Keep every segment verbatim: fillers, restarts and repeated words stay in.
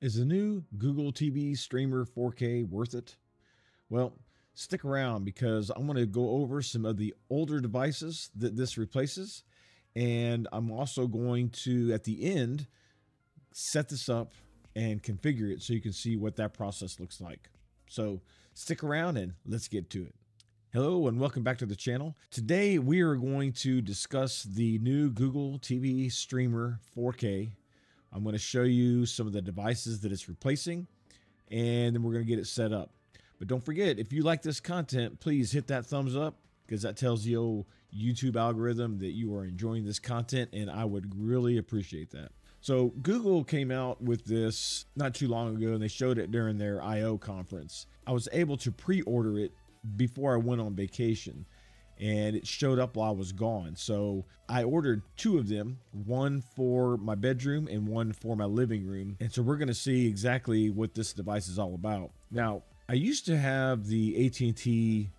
Is the new Google T V Streamer four K worth it? Well, stick around because I'm going to go over some of the older devices that this replaces. And I'm also going to, at the end, set this up and configure it so you can see what that process looks like. So stick around and let's get to it. Hello and welcome back to the channel. Today we are going to discuss the new Google T V Streamer four K. I'm going to show you some of the devices that it's replacing, and then we're going to get it set up. But don't forget, if you like this content, please hit that thumbs up, because that tells the old YouTube algorithm that you are enjoying this content, and I would really appreciate that. So Google came out with this not too long ago, and they showed it during their I O conference. I was able to pre-order it before I went on vacation, and it showed up while I was gone. So I ordered two of them, one for my bedroom and one for my living room. And so we're going to see exactly what this device is all about. Now, I used to have the A T and T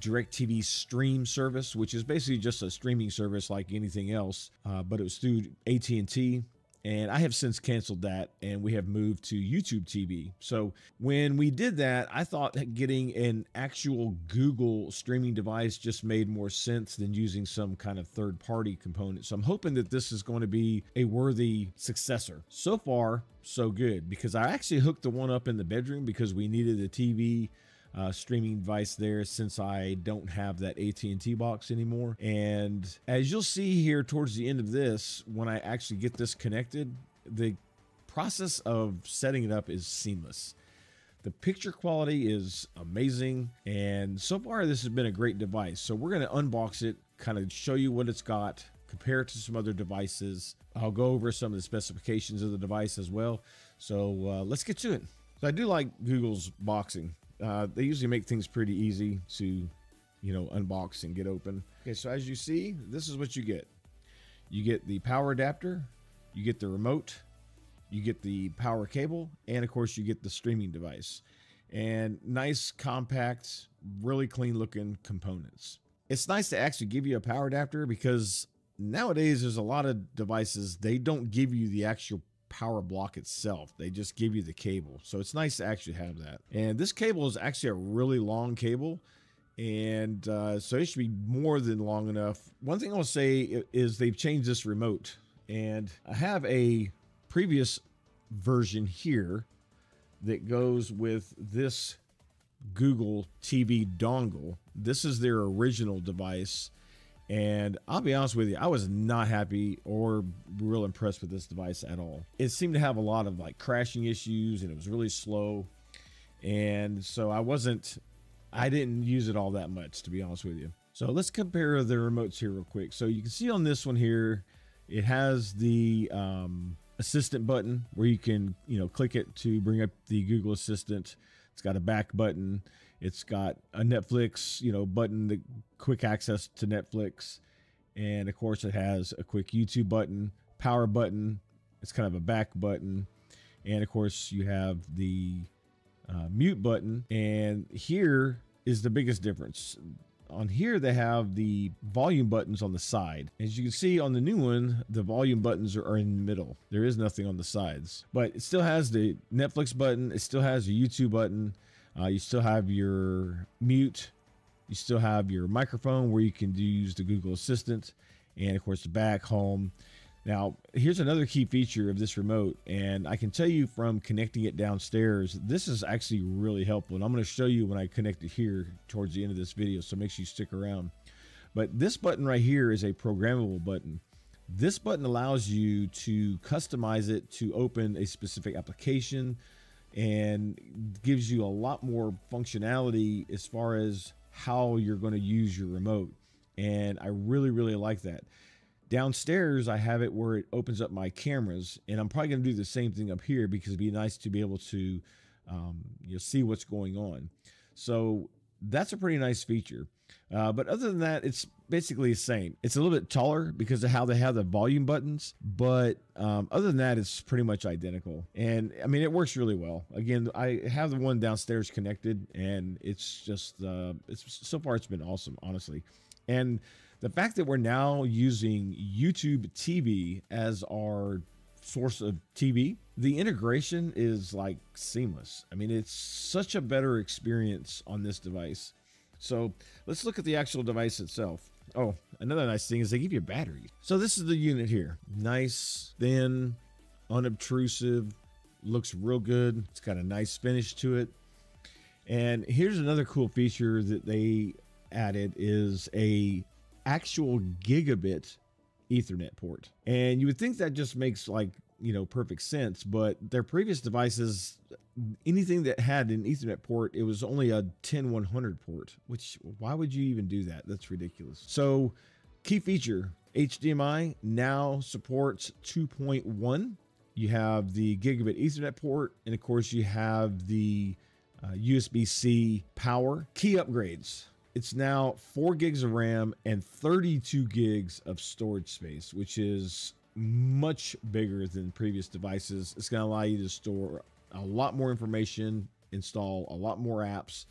Direct T V stream service, which is basically just a streaming service like anything else, uh, but it was through A T and T. And I have since canceled that, and we have moved to YouTube T V. So when we did that, I thought that getting an actual Google streaming device just made more sense than using some kind of third-party component. So I'm hoping that this is going to be a worthy successor. So far, so good, because I actually hooked the one up in the bedroom because we needed a T V Uh, streaming device there since I don't have that A T and T box anymore. And as you'll see here towards the end of this, when I actually get this connected, the process of setting it up is seamless. The picture quality is amazing, and so far this has been a great device. So we're going to unbox it, kind of show you what it's got, compare it to some other devices. I'll go over some of the specifications of the device as well. So uh, let's get to it. So I do like Google's boxing. Uh, they usually make things pretty easy to, you know, unbox and get open. Okay, so as you see, this is what you get. You get the power adapter, you get the remote, you get the power cable, and of course you get the streaming device. And nice, compact, really clean looking components. It's nice to actually give you a power adapter because nowadays there's a lot of devices, they don't give you the actual power block itself. They just give you the cable. So it's nice to actually have that. And this cable is actually a really long cable. And uh, so it should be more than long enough. One thing I'll say is they've changed this remote. And I have a previous version here that goes with this Google T V dongle. This is their original device. And I'll be honest with you, I was not happy or real impressed with this device at all. It seemed to have a lot of like crashing issues, and it was really slow. And so I wasn't, I didn't use it all that much, to be honest with you. So let's compare the remotes here real quick. So you can see on this one here, it has the um, assistant button where you can, you know, click it to bring up the Google Assistant. It's got a back button. It's got a Netflix, you know, button, the quick access to Netflix. And of course it has a quick YouTube button, power button. It's kind of a back button. And of course you have the uh, mute button. And here is the biggest difference. On here, they have the volume buttons on the side. As you can see on the new one, the volume buttons are in the middle. There is nothing on the sides, but it still has the Netflix button. It still has a YouTube button. Uh, you still have your mute. You still have your microphone where you can use the Google Assistant, and of course the back, home. Now, here's another key feature of this remote, and I can tell you from connecting it downstairs, this is actually really helpful. And I'm going to show you when I connect it here towards the end of this video, so make sure you stick around. But this button right here is a programmable button. This button allows you to customize it to open a specific application and gives you a lot more functionality as far as how you're going to use your remote. And I really, really like that. Downstairs, I have it where it opens up my cameras, and I'm probably going to do the same thing up here because it'd be nice to be able to um, you know, see what's going on. So that's a pretty nice feature. Uh, but other than that, it's basically the same. It's a little bit taller because of how they have the volume buttons, but um, other than that, it's pretty much identical. And I mean, it works really well. Again, I have the one downstairs connected, and it's just uh, it's so far it's been awesome, honestly. And the fact that we're now using YouTube T V as our source of T V, the integration is like seamless. I mean, it's such a better experience on this device. So let's look at the actual device itself. Oh, another nice thing is they give you batteries. So this is the unit here. Nice, thin, unobtrusive, looks real good. It's got a nice finish to it. And here's another cool feature that they added is a actual gigabit Ethernet port. And you would think that just makes like, you know, perfect sense, but their previous devices, anything that had an Ethernet port, it was only a ten one hundred port, which why would you even do that? That's ridiculous. So key feature, H D M I now supports two point one. You have the gigabit Ethernet port, and of course you have the uh, U S B C power. Key upgrades. It's now four gigs of RAM and thirty-two gigs of storage space, which is much bigger than previous devices. It's going to allow you to store a lot more information, install a lot more apps,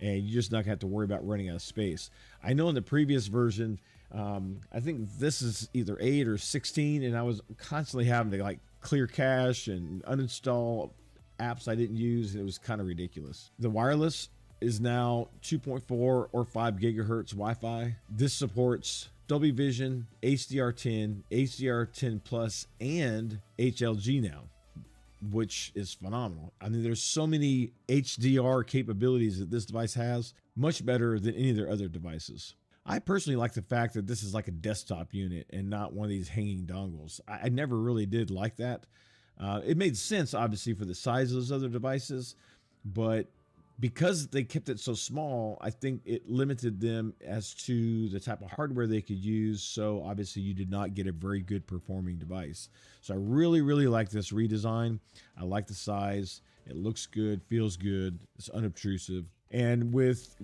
and you're just not going to have to worry about running out of space. I know in the previous version, um, I think this is either eight or sixteen, and I was constantly having to like clear cache and uninstall apps I didn't use. It was kind of ridiculous. The wireless is now two point four or five gigahertz Wi-Fi. This supports Dolby Vision, H D R ten, H D R ten plus, and H L G now, which is phenomenal. I mean, there's so many H D R capabilities that this device has, much better than any of their other devices. I personally like the fact that this is like a desktop unit and not one of these hanging dongles. I, I never really did like that. Uh, it made sense, obviously, for the size of those other devices, but because they kept it so small, I think it limited them as to the type of hardware they could use. So obviously you did not get a very good performing device. So I really, really like this redesign. I like the size. It looks good, feels good. It's unobtrusive. And with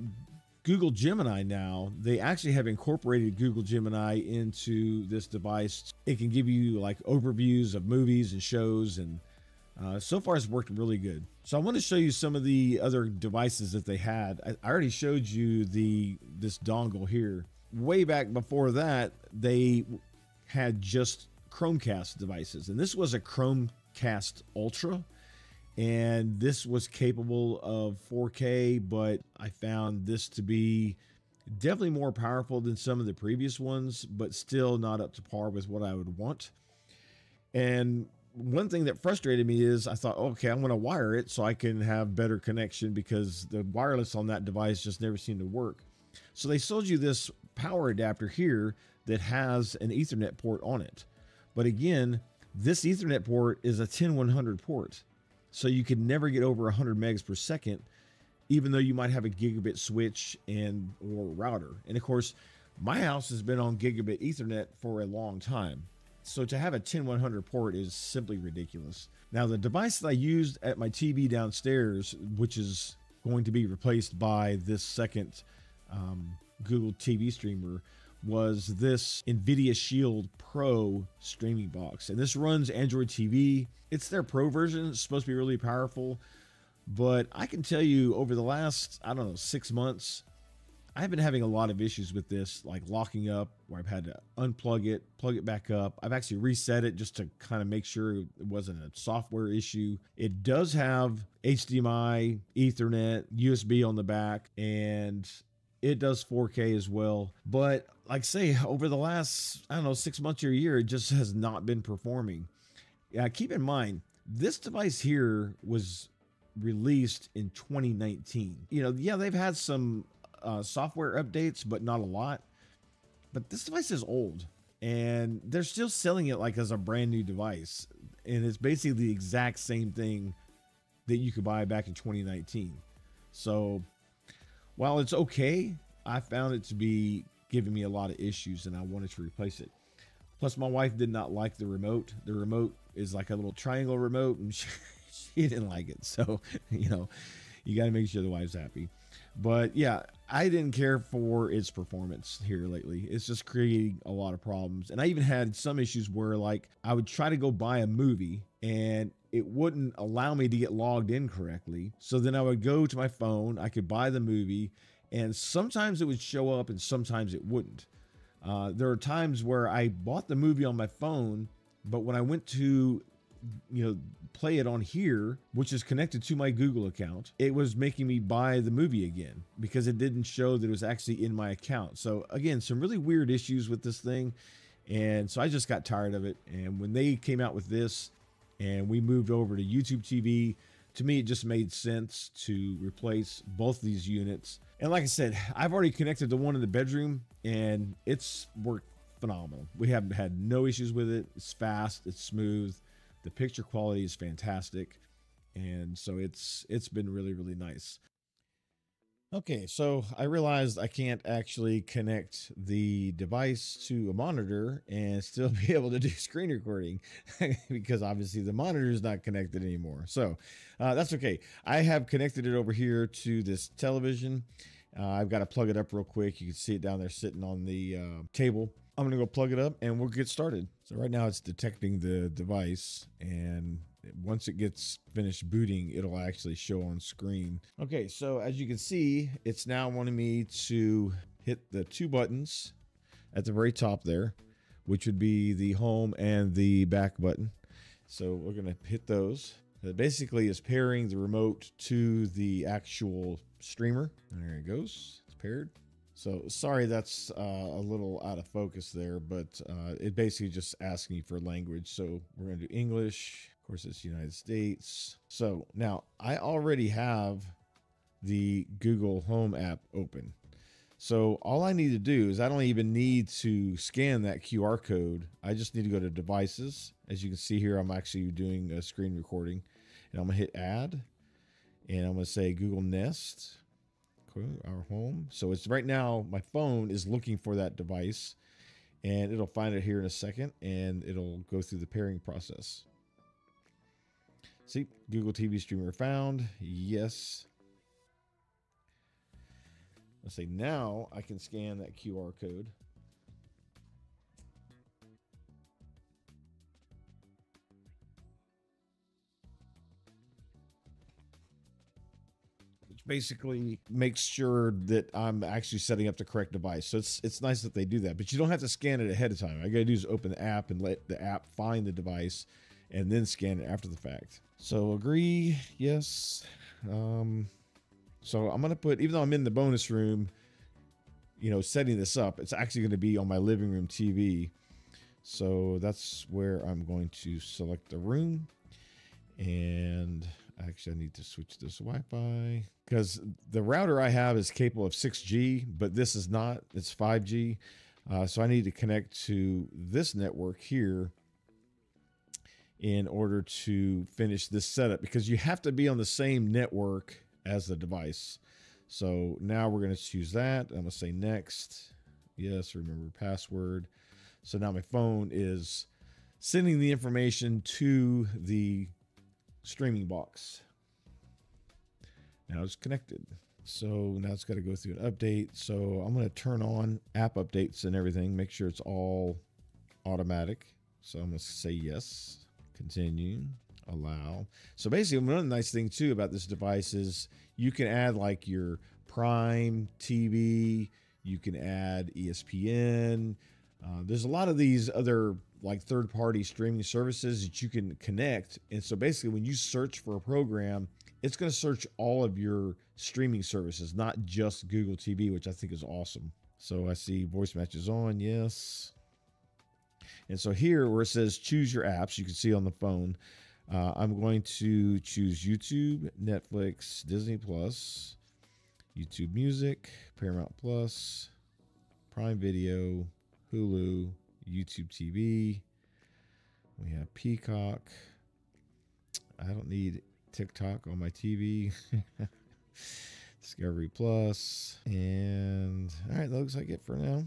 Google Gemini now, they actually have incorporated Google Gemini into this device. It can give you like overviews of movies and shows, and Uh, so far it's worked really good. So I want to show you some of the other devices that they had. I, I already showed you the this dongle here. Way back before that, they had just Chromecast devices, and this was a Chromecast Ultra, and this was capable of four K, but I found this to be definitely more powerful than some of the previous ones, but still not up to par with what I would want. And one thing that frustrated me is I thought, okay, I'm going to wire it so I can have better connection, because the wireless on that device just never seemed to work. So they sold you this power adapter here that has an Ethernet port on it. But again, this Ethernet port is a ten one hundred port. So you could never get over one hundred megs per second, even though you might have a gigabit switch and or router. And of course, my house has been on gigabit Ethernet for a long time. So to have a ten one hundred port is simply ridiculous. Now, the device that I used at my T V downstairs, which is going to be replaced by this second um, Google T V streamer, was this Nvidia Shield Pro streaming box. And this runs Android T V. It's their Pro version. It's supposed to be really powerful. But I can tell you over the last, I don't know, six months, I've been having a lot of issues with this, like locking up, where I've had to unplug it, plug it back up. I've actually reset it just to kind of make sure it wasn't a software issue. It does have H D M I, Ethernet, U S B on the back, and it does four K as well. But like say, over the last, I don't know, six months or a year, it just has not been performing. Yeah, keep in mind, this device here was released in twenty nineteen. You know, yeah, they've had some Uh, software updates, but not a lot. But this device is old, and they're still selling it like as a brand new device, and it's basically the exact same thing that you could buy back in twenty nineteen. So while it's okay, I found it to be giving me a lot of issues, and I wanted to replace it. Plus, my wife did not like the remote. The remote is like a little triangle remote, and she, she didn't like it. So, you know, you got to make sure the wife's happy. But yeah, I didn't care for its performance here lately. It's just creating a lot of problems. And I even had some issues where like I would try to go buy a movie and it wouldn't allow me to get logged in correctly. So then I would go to my phone, I could buy the movie, and sometimes it would show up and sometimes it wouldn't. Uh, there are times where I bought the movie on my phone, But when I went to, you know, play it on here, which is connected to my Google account, it was making me buy the movie again because it didn't show that it was actually in my account. So again, some really weird issues with this thing. And so I just got tired of it. And when they came out with this and we moved over to YouTube T V, to me, it just made sense to replace both these units. And like I said, I've already connected the one in the bedroom and it's worked phenomenal. We haven't had no issues with it. It's fast, it's smooth. The picture quality is fantastic. And so it's it's been really, really nice. Okay, so I realized I can't actually connect the device to a monitor and still be able to do screen recording because obviously the monitor is not connected anymore. So uh, that's okay. I have connected it over here to this television. Uh, I've got to plug it up real quick. You can see it down there sitting on the uh, table. I'm going to go plug it up and we'll get started. So right now it's detecting the device, and once it gets finished booting, it'll actually show on screen. Okay, so as you can see, it's now wanting me to hit the two buttons at the very top there, which would be the home and the back button. So we're gonna hit those. That basically is pairing the remote to the actual streamer. There it goes, it's paired. So sorry, that's uh, a little out of focus there, but uh, it basically just asking for language. So we're gonna do English. Of course, it's United States. So now I already have the Google Home app open. So all I need to do is I don't even need to scan that Q R code. I just need to go to devices. As you can see here, I'm actually doing a screen recording, and I'm gonna hit add, and I'm gonna say Google Nest, our home. So it's right now my phone is looking for that device, and it'll find it here in a second, and it'll go through the pairing process. See, Google T V Streamer found, yes. Let's say now I can scan that Q R code. Which basically makes sure that I'm actually setting up the correct device. So it's, it's nice that they do that, but you don't have to scan it ahead of time. All I gotta do is open the app and let the app find the device and then scan it after the fact. So agree, yes. Um, so I'm gonna put, even though I'm in the bonus room, you know, setting this up, it's actually gonna be on my living room T V. So that's where I'm going to select the room. And actually I need to switch this Wi-Fi because the router I have is capable of six G, but this is not, it's five G. Uh, so I need to connect to this network here in order to finish this setup, because you have to be on the same network as the device. So now we're going to choose that. I'm going to say next. Yes, remember password. So now my phone is sending the information to the streaming box. Now it's connected. So now it's got to go through an update. So I'm going to turn on app updates and everything, make sure it's all automatic. So I'm going to say yes. Continue, allow. So basically, one of the nice things too about this device is you can add like your Prime T V, you can add E S P N. Uh, there's a lot of these other like third-party streaming services that you can connect. And so basically when you search for a program, it's going to search all of your streaming services, not just Google T V, which I think is awesome. So I see voice matches on, yes. And so here where it says choose your apps, you can see on the phone, uh, I'm going to choose YouTube, Netflix, Disney Plus, YouTube Music, Paramount Plus, Prime Video, Hulu, YouTube T V. We have Peacock. I don't need TikTok on my T V. Discovery Plus. And all right, that looks like it for now.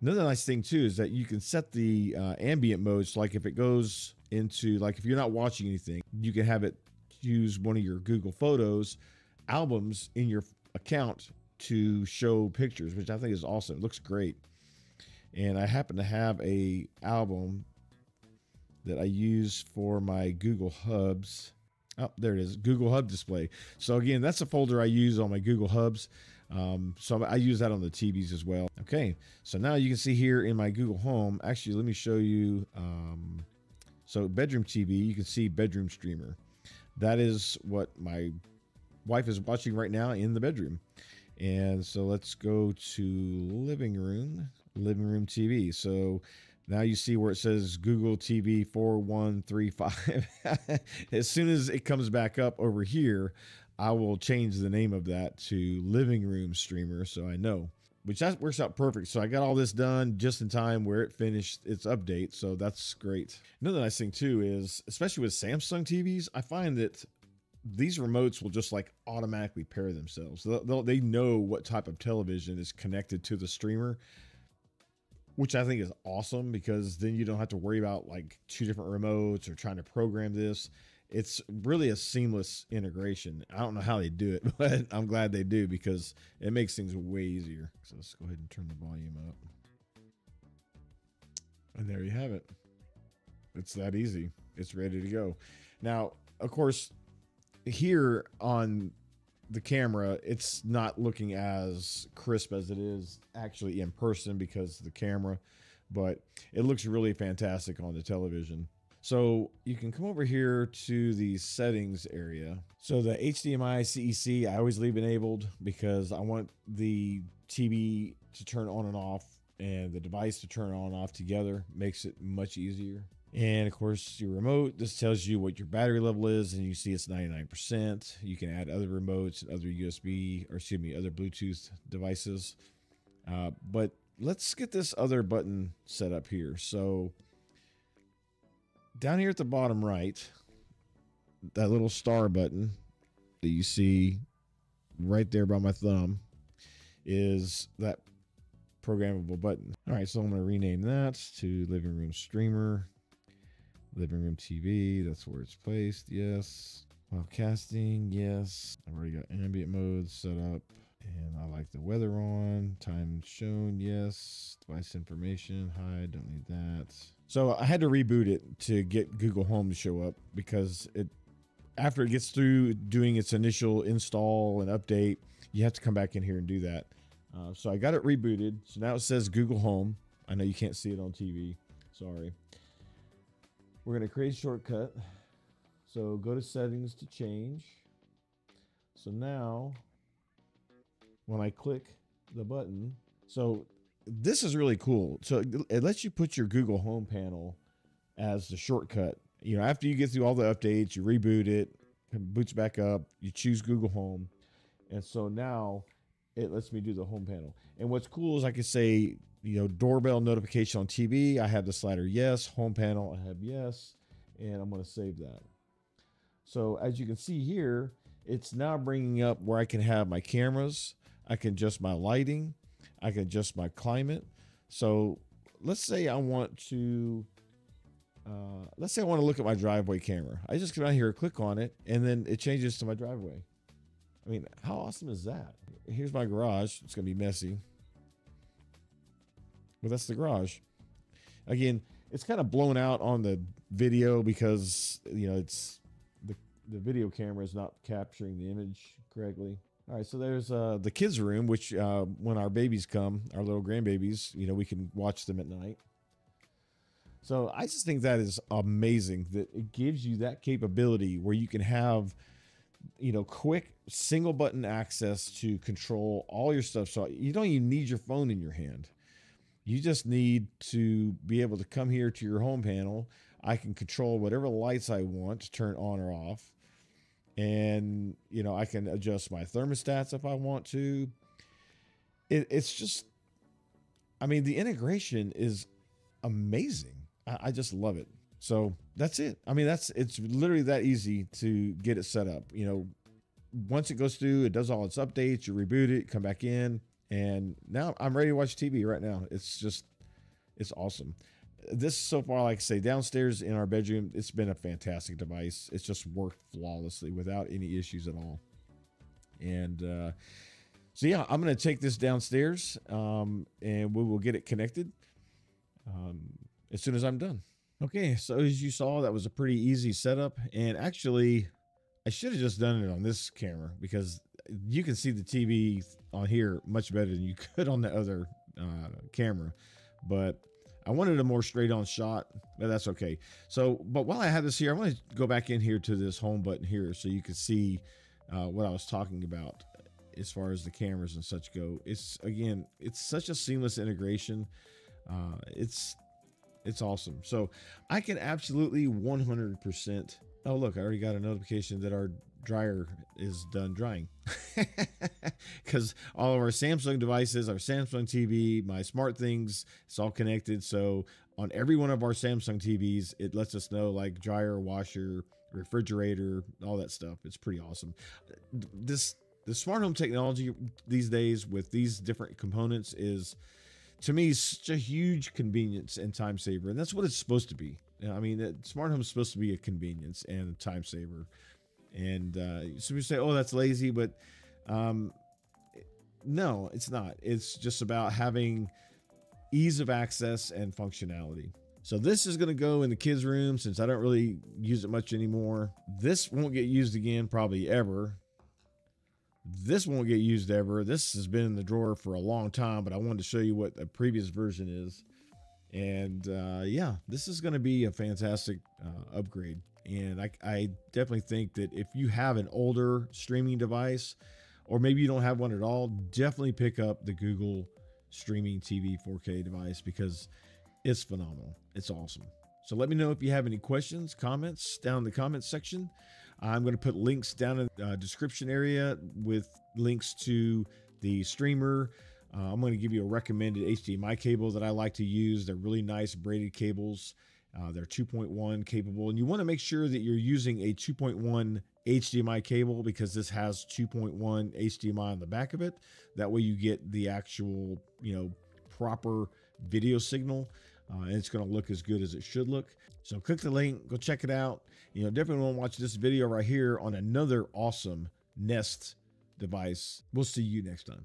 Another nice thing too is that you can set the uh, ambient mode. So like if it goes into, like if you're not watching anything, you can have it use one of your Google Photos albums in your account to show pictures, which I think is awesome. It looks great. And I happen to have a album that I use for my Google Hubs. Oh, there it is, Google Hub display. So again, that's a folder I use on my Google Hubs. Um, so I use that on the T Vs as well. Okay, so now you can see here in my Google Home, actually, let me show you. Um, so bedroom T V, you can see bedroom streamer. That is what my wife is watching right now in the bedroom. And so let's go to living room, living room T V. So now you see where it says Google T V four one three five. As soon as it comes back up over here, I will change the name of that to living room streamer. So I know, which that works out perfect. So I got all this done just in time where it finished its update. So that's great. Another nice thing too is, especially with Samsung T Vs, I find that these remotes will just like automatically pair themselves. They'll, they'll, they know what type of television is connected to the streamer, which I think is awesome, because then you don't have to worry about like two different remotes or trying to program this. It's really a seamless integration. I don't know how they do it, but I'm glad they do, because it makes things way easier. So let's go ahead and turn the volume up. And there you have it. It's that easy. It's ready to go. Now, of course, here on the camera, it's not looking as crisp as it is actually in person because of the camera, but it looks really fantastic on the television. So you can come over here to the settings area. So the H D M I C E C, I always leave enabled because I want the T V to turn on and off and the device to turn on and off together. Makes it much easier. And of course your remote, this tells you what your battery level is, and you see it's ninety-nine percent. You can add other remotes and other U S B, or excuse me, other Bluetooth devices. Uh, but let's get this other button set up here. So down here at the bottom right, that little star button that you see right there by my thumb is that programmable button. All right, so I'm gonna rename that to Living Room Streamer. Living room T V, that's where it's placed, yes. While casting, yes. I've already got ambient mode set up, and I like the weather on. Time shown, yes. Device information, hide, don't need that. So I had to reboot it to get Google Home to show up, because it, after it gets through doing its initial install and update, you have to come back in here and do that. Uh, so I got it rebooted. So now it says Google Home. I know you can't see it on T V, sorry. We're going to create a shortcut. So go to settings to change. So now when I click the button, so this is really cool. So it lets you put your Google Home panel as the shortcut. You know, after you get through all the updates, you reboot it, it boots back up, you choose Google Home. And so now it lets me do the home panel. And what's cool is I can say, you know, doorbell notification on T V. I have the slider yes, home panel I have yes, and I'm going to save that. So as you can see here, it's now bringing up where I can have my cameras. I can adjust my lighting. I can adjust my climate. So let's say I want to, uh, let's say I want to look at my driveway camera. I just come out here, click on it, and then it changes to my driveway. I mean, how awesome is that? Here's my garage. It's going to be messy. Well, that's the garage. Again, it's kind of blown out on the video because, you know, it's the, the video camera is not capturing the image correctly. All right, so there's uh, the kids' room, which uh, when our babies come, our little grandbabies, you know, we can watch them at night. So I just think that is amazing that it gives you that capability where you can have, you know, quick single button access to control all your stuff. So you don't even need your phone in your hand. You just need to be able to come here to your home panel. I can control whatever lights I want to turn on or off. And, you know, I can adjust my thermostats if I want to. It, it's just, I mean, the integration is amazing. I, I just love it. So that's it. I mean, that's, it's literally that easy to get it set up. You know, once it goes through, it does all its updates, you reboot it, come back in. And now I'm ready to watch T V right now. It's just, it's awesome. This so far, like I say, downstairs in our bedroom, it's been a fantastic device. It's just worked flawlessly without any issues at all. And uh, so, yeah, I'm going to take this downstairs um, and we will get it connected um, as soon as I'm done. Okay, so as you saw, that was a pretty easy setup. And actually, I should have just done it on this camera because you can see the T V on here much better than you could on the other uh, camera, but I wanted a more straight on shot, but that's okay. So, but while I have this here, I want to go back in here to this home button here so you can see uh, what I was talking about as far as the cameras and such go. It's, again, it's such a seamless integration. Uh, it's, it's awesome. So I can absolutely one hundred percent. Oh, look, I already got a notification that our dryer is done drying because all of our Samsung devices, our Samsung T V, my SmartThings, it's all connected. So on every one of our Samsung T Vs, it lets us know, like, dryer, washer, refrigerator, all that stuff. It's pretty awesome. This, the smart home technology these days with these different components is, to me, such a huge convenience and time saver. And that's what it's supposed to be. I mean, smart home is supposed to be a convenience and a time saver. And uh, some people say, oh, that's lazy, but um, no, it's not. It's just about having ease of access and functionality. So this is going to go in the kids' room since I don't really use it much anymore. This won't get used again, probably ever. This won't get used ever. This has been in the drawer for a long time, but I wanted to show you what a previous version is. And uh, yeah, this is going to be a fantastic uh, upgrade. And I, I definitely think that if you have an older streaming device, or maybe you don't have one at all, definitely pick up the Google Streaming T V four K device because it's phenomenal. It's awesome. So let me know if you have any questions, comments down in the comments section. I'm going to put links down in the description area with links to the streamer. Uh, I'm going to give you a recommended H D M I cable that I like to use. They're really nice braided cables. Uh, they're two point one capable, and you want to make sure that you're using a two point one H D M I cable because this has two point one H D M I on the back of it. That way you get the actual, you know, proper video signal, uh, and it's going to look as good as it should look. So click the link, go check it out. You know, definitely want to watch this video right here on another awesome Nest device. We'll see you next time.